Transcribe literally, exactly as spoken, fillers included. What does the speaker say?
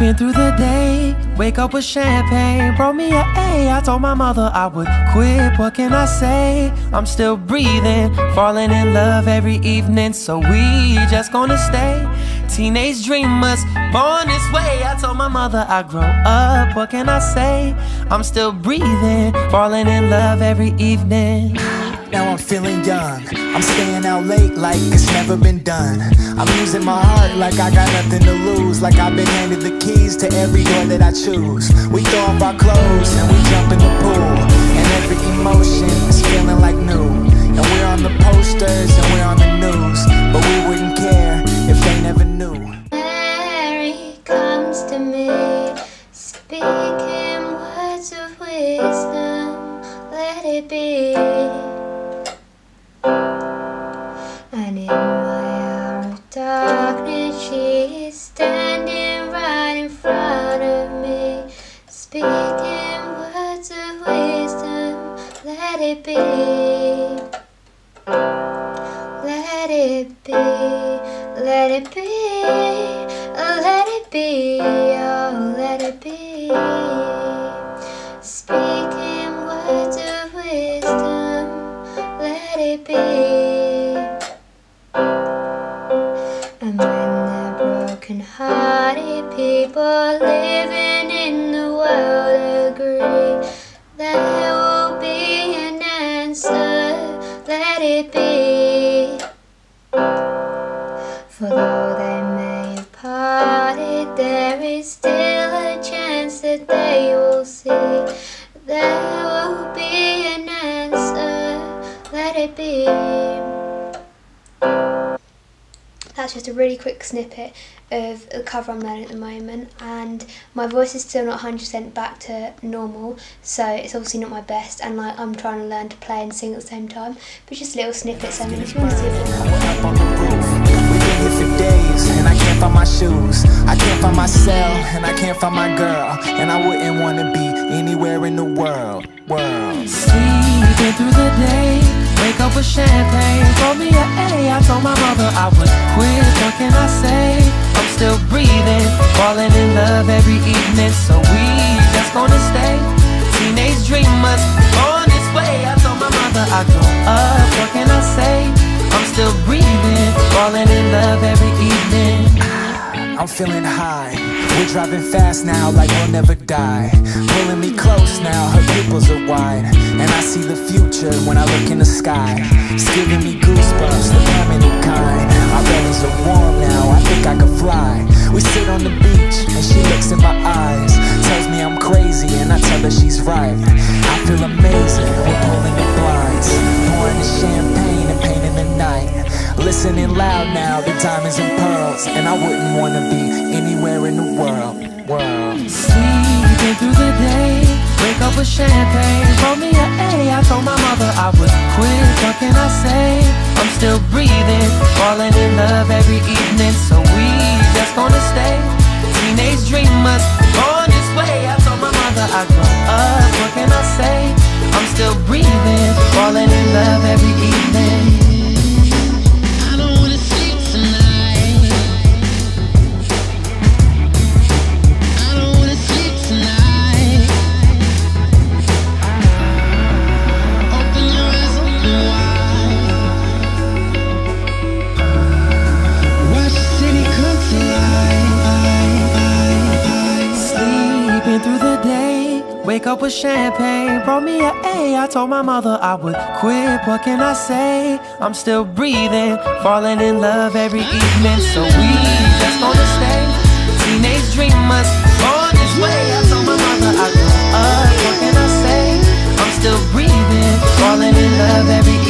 been through the day, wake up with champagne, brought me an A. I told my mother I would quit, what can I say? I'm still breathing, falling in love every evening, so we just gonna stay teenage dreamers, born this way. I told my mother I'd grow up, what can I say? I'm still breathing, falling in love every evening. Now I'm feeling young, I'm staying out late like it's never been done. I'm losing my heart like I got nothing to lose, like I've been handed the keys to every door that I choose. We throw off our clothes and we jump in the pool, and every emotion is feeling like new. And we're on the posters and we're on the news, but we wouldn't care if they never knew. Mary comes to me, speaking words of wisdom, let it be. And in my hour of darkness, she is standing right in front of me, speaking words of wisdom, let it be, let it be, let it be, let it be, oh let it be, speaking words of wisdom, let it be. Broken-hearted people living in the world agree, there will be an answer, let it be. For though they may have parted, there is still a chance that they will see, there will be an answer, let it be. That's just a really quick snippet of the cover I'm learning at the moment, and my voice is still not one hundred percent back to normal, so it's obviously not my best, and like I'm trying to learn to play and sing at the same time, but just little snippets. I mean, if you want to see a bit more. I can't find my shoes, I can't find myself, and I can't find my girl, and I wouldn't want to be anywhere in the world, world. Sleeping through the day, wake up with champagne, call me an A. I told my mother I would quit, what can I say? I'm still breathing, falling in love every evening, so we just gonna stay teenage dreamers, born this way. I told my mother I'd grow up, what can I say? I'm still breathing, falling in love every evening. I'm feeling high, we're driving fast now like we'll never die. Pulling me close now, her pupils are wide, and I see the future when I look in the sky. It's giving me goosebumps, the permanent kind. Our bellies are warm now, I think I could fly. We sit on the beach and she looks in my eyes, tells me I'm crazy and I tell her she's right. I feel amazing, we're pulling the blinds, pouring the champagne and painting the night. Listening loud now, the diamonds and pearls, and I wouldn't want to be anywhere in the world, world. Sleeping through the day, wake up with champagne, call me an A. I told my mother I would quit, what can I say? I'm still breathing, falling in love every evening, so we just gonna stay teenage dreamers, born this way. I told my mother I'd grow up, what can I say? I'm still breathing, falling in love every evening. Wake up with champagne, brought me an A. I told my mother I would quit, what can I say? I'm still breathing, falling in love every evening, so we just gonna stay teenage dreamers, born this way. I told my mother I grew up, what can I say? I'm still breathing, falling in love every evening.